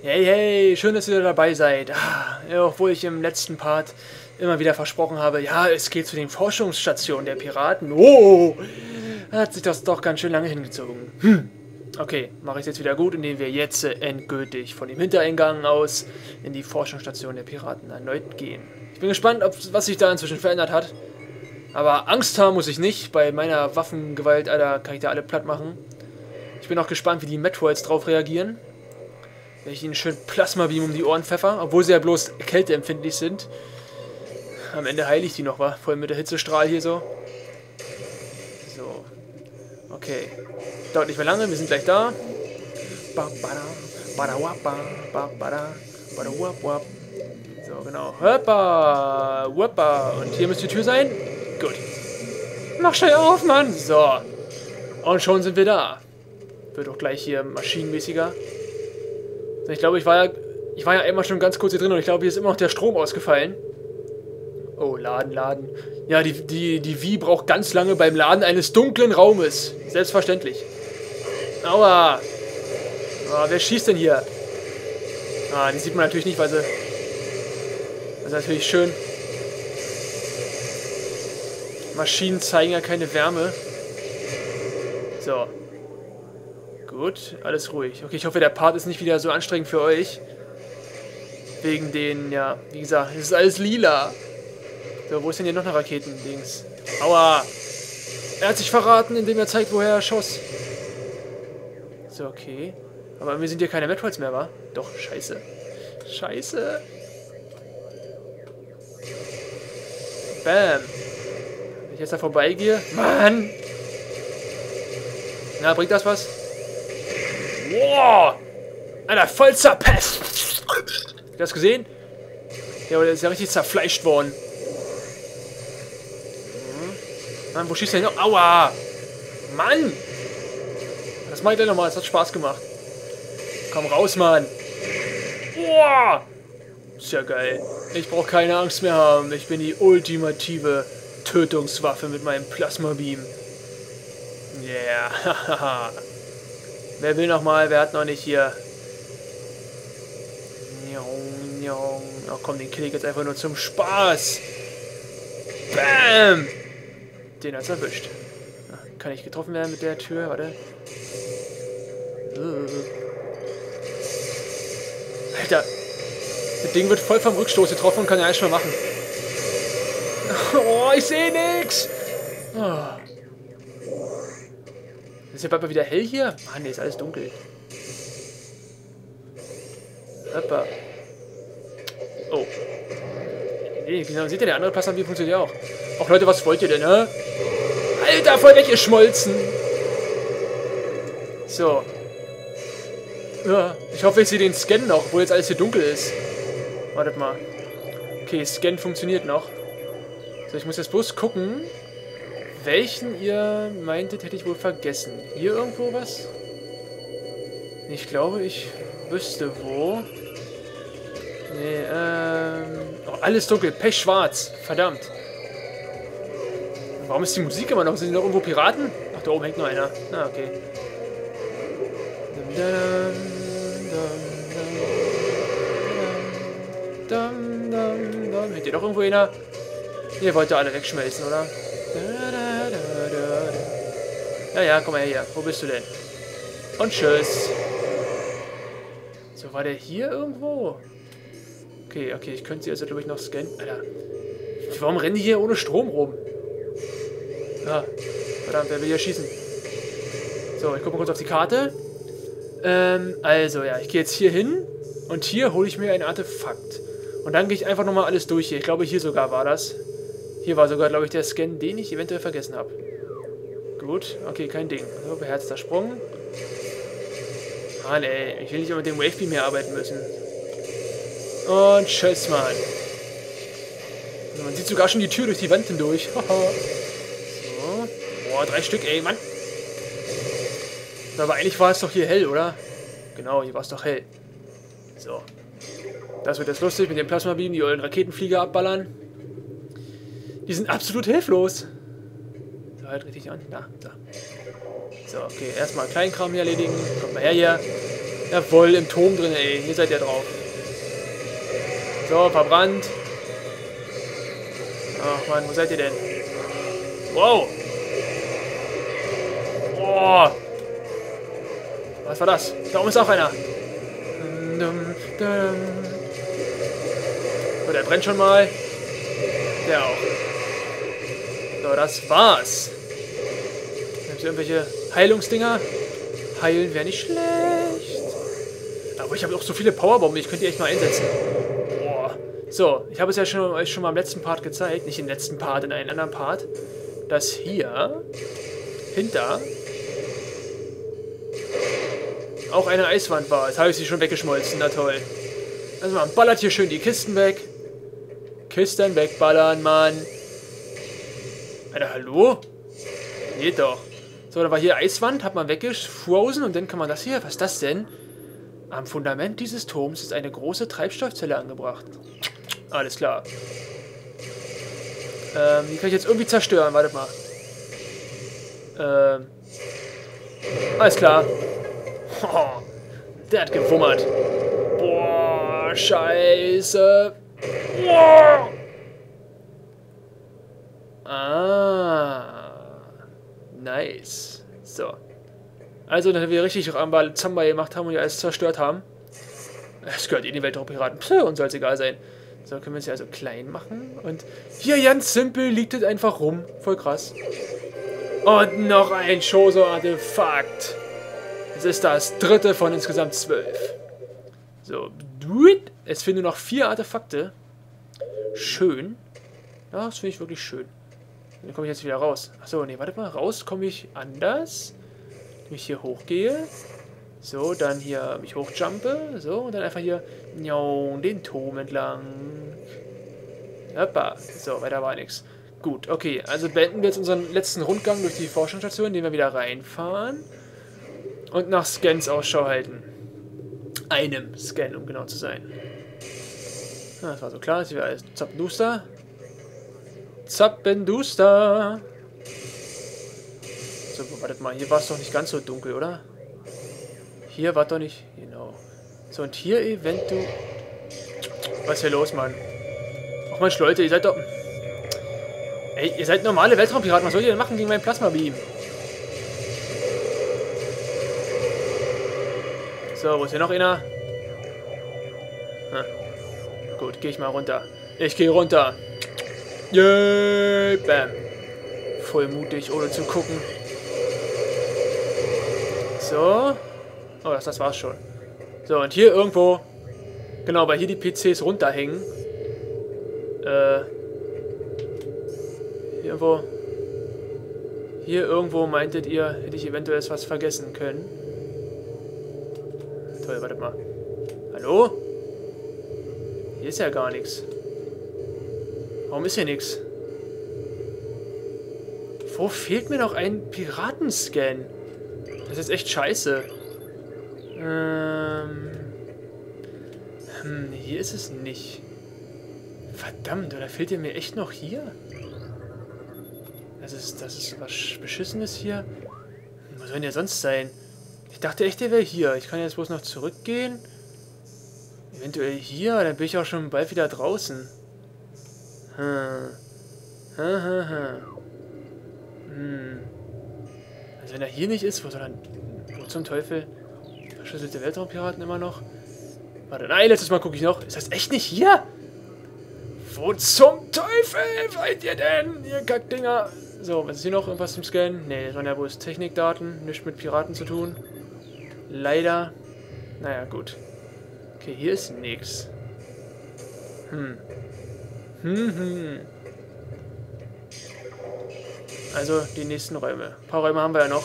Hey, hey, schön, dass ihr wieder dabei seid. Ja, obwohl ich im letzten Part immer wieder versprochen habe, ja, es geht zu den Forschungsstationen der Piraten. Oh, hat sich das doch ganz schön lange hingezogen. Okay, mache ich es jetzt wieder gut, indem wir jetzt endgültig von dem Hintereingang aus in die Forschungsstation der Piraten erneut gehen. Ich bin gespannt, was sich da inzwischen verändert hat. Aber Angst haben muss ich nicht. Bei meiner Waffengewalt, Alter, kann ich da alle platt machen. Ich bin auch gespannt, wie die Metroids drauf reagieren. Wenn ich ihnen schön Plasma Beam um die Ohren pfeffer, obwohl sie ja bloß kälteempfindlich sind. Am Ende heile ich die noch, wa? Voll mit der Hitzestrahl hier so. So. Okay. Dauert nicht mehr lange, wir sind gleich da. So, genau. Hoppa! Hoppa! Und hier müsste die Tür sein. Gut. Mach schnell auf, Mann! So. Und schon sind wir da. Wird auch gleich hier maschinenmäßiger. Ich glaube, ich war ja einmal schon ganz kurz hier drin und ich glaube, hier ist immer noch der Strom ausgefallen. Oh, Laden. Ja, die Wii braucht ganz lange beim Laden eines dunklen Raumes. Selbstverständlich. Aua. Ah, wer schießt denn hier? Ah, die sieht man natürlich nicht, weil sie... Das ist natürlich schön. Maschinen zeigen ja keine Wärme. So. Gut, alles ruhig. Okay, ich hoffe, der Part ist nicht wieder so anstrengend für euch. Wegen den, ja, wie gesagt, es ist alles lila. So, wo ist denn hier noch eine Raketen-Dings? Aua! Er hat sich verraten, indem er zeigt, woher er schoss. So, okay. Aber wir sind hier keine Metroids mehr, wa? Doch, scheiße. Scheiße. Bam. Wenn ich jetzt da vorbeigehe... Mann! Na, bringt das was? Wow! Alter, voll zerpest! Habt ihr das gesehen? Ja, aber der ist ja richtig zerfleischt worden. Mann, wo schießt der hin? Aua! Mann! Das mach ich gleich nochmal, das hat Spaß gemacht. Komm raus, Mann! Wow! Ist ja geil. Ich brauche keine Angst mehr haben. Ich bin die ultimative Tötungswaffe mit meinem Plasma Beam. Yeah, hahaha. Wer will nochmal? Wer hat noch nicht hier? Oh komm, den kill ich jetzt einfach nur zum Spaß. Bam! Den hat's erwischt. Kann ich getroffen werden mit der Tür? Warte. Alter. Das Ding wird voll vom Rückstoß getroffen und kann ja nichts mehr machen. Oh, ich sehe nix! Oh. Ist ja bald mal wieder hell hier? Mann, nee, ist alles dunkel. Hoppa. Oh. Nee, genau, seht ihr, der andere Plasma Beam funktioniert ja auch. Ach Leute, was wollt ihr denn, hä? Alter, voll weggeschmolzen! So. Ja, ich hoffe, ich sehe den Scan noch, obwohl jetzt alles hier dunkel ist. Wartet mal. Okay, Scan funktioniert noch. So, ich muss jetzt bloß gucken, welchen ihr meintet, hätte ich wohl vergessen. Hier irgendwo was? Ich glaube, ich wüsste wo. Nee, oh, alles dunkel, pechschwarz. Verdammt. Warum ist die Musik immer noch? Sind die noch irgendwo Piraten? Ach, da oben hängt noch einer. Ah, okay. Hängt ihr doch irgendwo einer? Ihr wollt ja alle wegschmelzen, oder? Ja, komm mal her. Wo bist du denn? Und tschüss. So, war der hier irgendwo? Okay, ich könnte sie also, glaube ich, noch scannen. Alter. Warum rennen die hier ohne Strom rum? Ah, verdammt, wer will hier schießen? So, ich gucke mal kurz auf die Karte. Also, ja, ich gehe jetzt hier hin. Und hier hole ich mir ein Artefakt. Und dann gehe ich einfach nochmal alles durch hier. Ich glaube, hier sogar war das. Hier war sogar, glaube ich, der Scan, den ich eventuell vergessen habe. Gut, okay, kein Ding. So, beherzter Sprung. Mann, ey, ich will nicht immer mit dem Wavebeam hier arbeiten müssen. Und tschüss, Mann. Also, man sieht sogar schon die Tür durch die Wand hindurch. So. Boah, 3 Stück, ey, Mann. Aber eigentlich war es doch hier hell, oder? Genau, hier war es doch hell. So. Das wird jetzt lustig mit dem Plasma Beam, die euren Raketenflieger abballern. Die sind absolut hilflos. So, halt richtig an. Na, so. So, okay, erstmal Kleinkram hier erledigen. Kommt mal her hier. Ja, voll im Turm drin, ey. Hier seid ihr drauf. So, verbrannt. Ach man, wo seid ihr denn? Wow! Boah! Was war das? Da oben ist auch einer. So, der brennt schon mal. Der auch. So, das war's. Nimmst du irgendwelche Heilungsdinger? Heilen wäre nicht schlecht. Aber ich habe auch so viele Powerbomben, ich könnte die echt mal einsetzen. Boah. So, ich habe es ja euch schon mal im letzten Part gezeigt. Nicht im letzten Part, in einem anderen Part. Dass hier hinter auch eine Eiswand war. Jetzt habe ich sie schon weggeschmolzen. Na toll. Also man ballert hier schön die Kisten weg. Kisten wegballern, Mann. Alter, hallo? Geht doch. So, da war hier Eiswand, hat man weggefrozen und dann kann man das hier. Was ist das denn? Am Fundament dieses Turms ist eine große Treibstoffzelle angebracht. Alles klar. Die kann ich jetzt irgendwie zerstören. Wartet mal. Alles klar. Oh, der hat gewummert. Boah, scheiße. Boah. Ah. Nice. So. Also, nachdem wir richtig Rambazamba gemacht haben und die alles zerstört haben. Es gehört in die Welt der Piraten. Pff, uns soll es egal sein. So, können wir es ja also klein machen. Und hier ganz simpel liegt es einfach rum. Voll krass. Und noch ein Chozo-Artefakt. Es ist das dritte von insgesamt 12. So, es fehlen nur noch 4 Artefakte. Schön. Ja, das finde ich wirklich schön. Dann komme ich jetzt wieder raus. Achso, nee, warte mal. Raus komme ich anders. Wenn ich hier hochgehe. So, dann hier mich hochjumpe. So, und dann einfach hier den Turm entlang. Hoppa. So, weiter war nichts. Gut, okay. Also beenden wir jetzt unseren letzten Rundgang durch die Forschungsstation, indem wir wieder reinfahren. Und nach Scans Ausschau halten. Einem Scan, um genau zu sein. Ja, das war so klar, das wäre alles zappenduster. Zappenduster! So, wartet mal, hier war es doch nicht ganz so dunkel, oder? Hier war doch nicht... Genau. So, und hier eventuell... Was ist hier los, Mann? Ach Mensch, Leute, ihr seid doch... Ey, ihr seid normale Weltraumpiraten, was sollt ihr denn machen gegen meinen Plasma Beam? So, wo ist hier noch einer? Hm. Gut, gehe ich mal runter. Ich gehe runter. Yay! Bam. Voll mutig, ohne zu gucken. So. Oh, das war's schon. So, und hier irgendwo. Genau, weil hier die PCs runterhängen. Hier irgendwo. Hier irgendwo meintet ihr, hätte ich eventuell was vergessen können. Toll, wartet mal. Hallo? Hier ist ja gar nichts. Warum ist hier nichts? Wo fehlt mir noch ein Piratenscan? Das ist echt scheiße. Hier ist es nicht. Verdammt, oder fehlt ihr mir echt noch hier? Das ist was Beschissenes hier. Wo soll denn der sonst sein? Ich dachte echt, der wäre hier. Ich kann jetzt bloß noch zurückgehen. Eventuell hier, dann bin ich auch schon bald wieder draußen. Also wenn er hier nicht ist, wo soll dann... Wo zum Teufel? Verschlüsselte Weltraumpiraten immer noch. Warte, nein, letztes Mal gucke ich noch. Ist das echt nicht hier? Wo zum Teufel seid ihr denn, ihr Kackdinger? So, was ist hier noch? Irgendwas zum Scannen? Ne, das waren ja wohl Technikdaten. Nichts mit Piraten zu tun. Leider. Naja, gut. Okay, hier ist nichts. Also, die nächsten Räume. Ein paar Räume haben wir ja noch.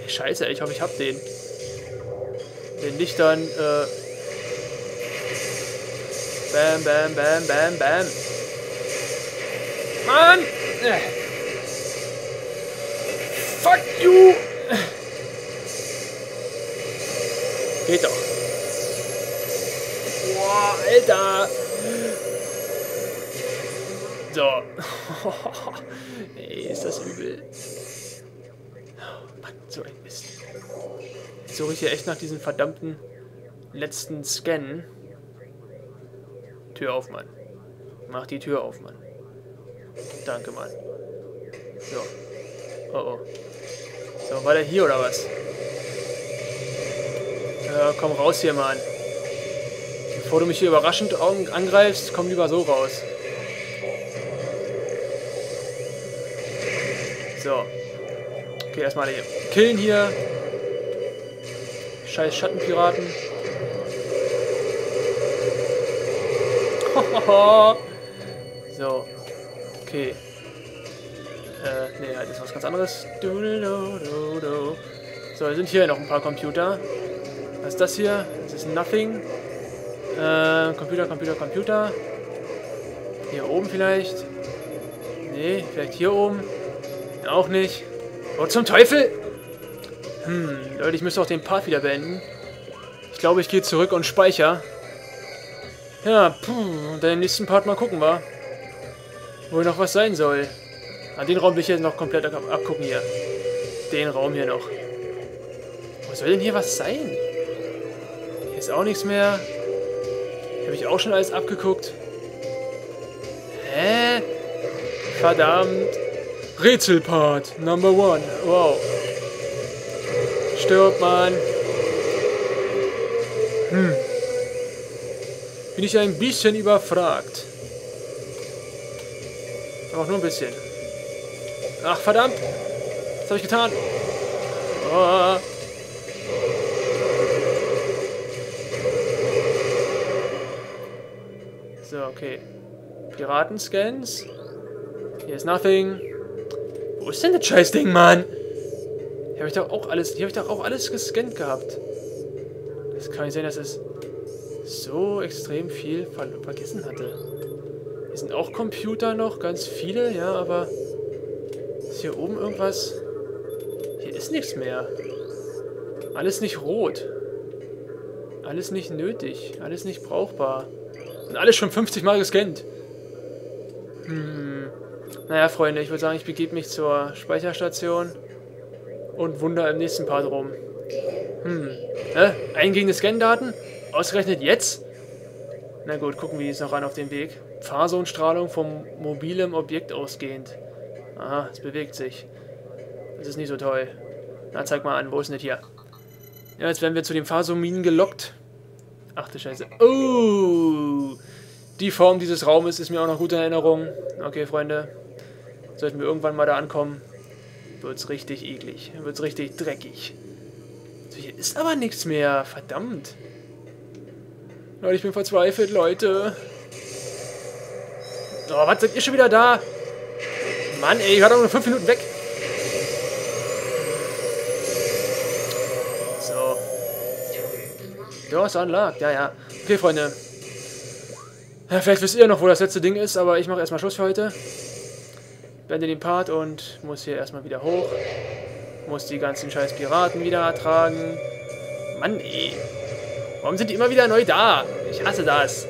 Hey, scheiße, ich hoffe, ich hab den. Den Lichtern, Bam, bam, bam, bam, bam. Mann! Fuck you! Geht doch. Boah, Alter! So. Ey, ist das übel. Oh, Mann, so ein Mist. Ich suche hier echt nach diesem verdammten letzten Scan. Tür auf, Mann. Mach die Tür auf, Mann. Danke, Mann. So. Oh, oh. So, war der hier oder was? Komm raus hier, Mann. Bevor du mich hier überraschend angreifst, komm lieber so raus. So. Okay, erstmal alle killen hier. Scheiß Schattenpiraten. So. Okay. Nee, das ist was ganz anderes. So, wir sind hier noch ein paar Computer. Was ist das hier? Das ist Nothing. Computer. Hier oben vielleicht. Nee, vielleicht hier oben. Auch nicht. Oh, zum Teufel! Leute, ich müsste auch den Part wieder beenden. Ich glaube, ich gehe zurück und speichere. Ja, und dann im nächsten Part mal gucken, wa? Wo noch was sein soll. An den Raum will ich jetzt noch komplett abgucken hier. Den Raum hier noch. Wo soll denn hier was sein? Hier ist auch nichts mehr. Habe ich auch schon alles abgeguckt. Hä? Verdammt. Rätselpart Number 1. Wow. Stirb, Mann. Bin ich ein bisschen überfragt. Aber auch nur ein bisschen. Ach, verdammt. Was habe ich getan? Oh. So, okay. Piratenscans. Hier ist Nothing. Wo ist denn das Scheißding, Mann? Hier habe ich doch auch alles. Hier habe ich doch auch alles gescannt gehabt. Das kann nicht sein, dass es so extrem viel vergessen hatte. Hier sind auch Computer noch, ganz viele, ja, aber. Ist hier oben irgendwas? Hier ist nichts mehr. Alles nicht rot. Alles nicht nötig. Alles nicht brauchbar. Und alles schon 50 Mal gescannt. Naja, Freunde, ich würde sagen, ich begebe mich zur Speicherstation und wundere im nächsten Part rum. Eingehende Scan-Daten? Ausgerechnet jetzt? Na gut, gucken wir jetzt noch an auf den Weg. Phasonstrahlung vom mobilen Objekt ausgehend. Aha, es bewegt sich. Das ist nicht so toll. Na, zeig mal an, wo ist denn das hier? Ja, jetzt werden wir zu den Phasominen gelockt. Ach du Scheiße. Oh! Die Form dieses Raumes ist mir auch noch gut in Erinnerung. Okay, Freunde. Sollten wir irgendwann mal da ankommen, wird's richtig eklig. Wird's richtig dreckig. So, hier ist aber nichts mehr. Verdammt. Leute, ich bin verzweifelt, Leute. Oh, was? Seid ihr schon wieder da? Mann, ey, ich war doch nur 5 Minuten weg. So. Doors unlocked, ja, ja. Okay, Freunde. Ja, vielleicht wisst ihr noch, wo das letzte Ding ist, aber ich mache erstmal Schluss für heute. Beende den Part und muss hier erstmal wieder hoch. Muss die ganzen scheiß Piraten wieder ertragen. Mann, ey. Warum sind die immer wieder neu da? Ich hasse das.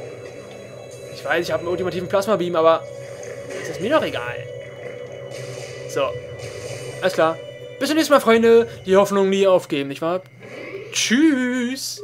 Ich weiß, ich habe einen ultimativen Plasma Beam, aber das ist mir doch egal. So. Alles klar. Bis zum nächsten Mal, Freunde. Die Hoffnung nie aufgeben, nicht wahr? Tschüss.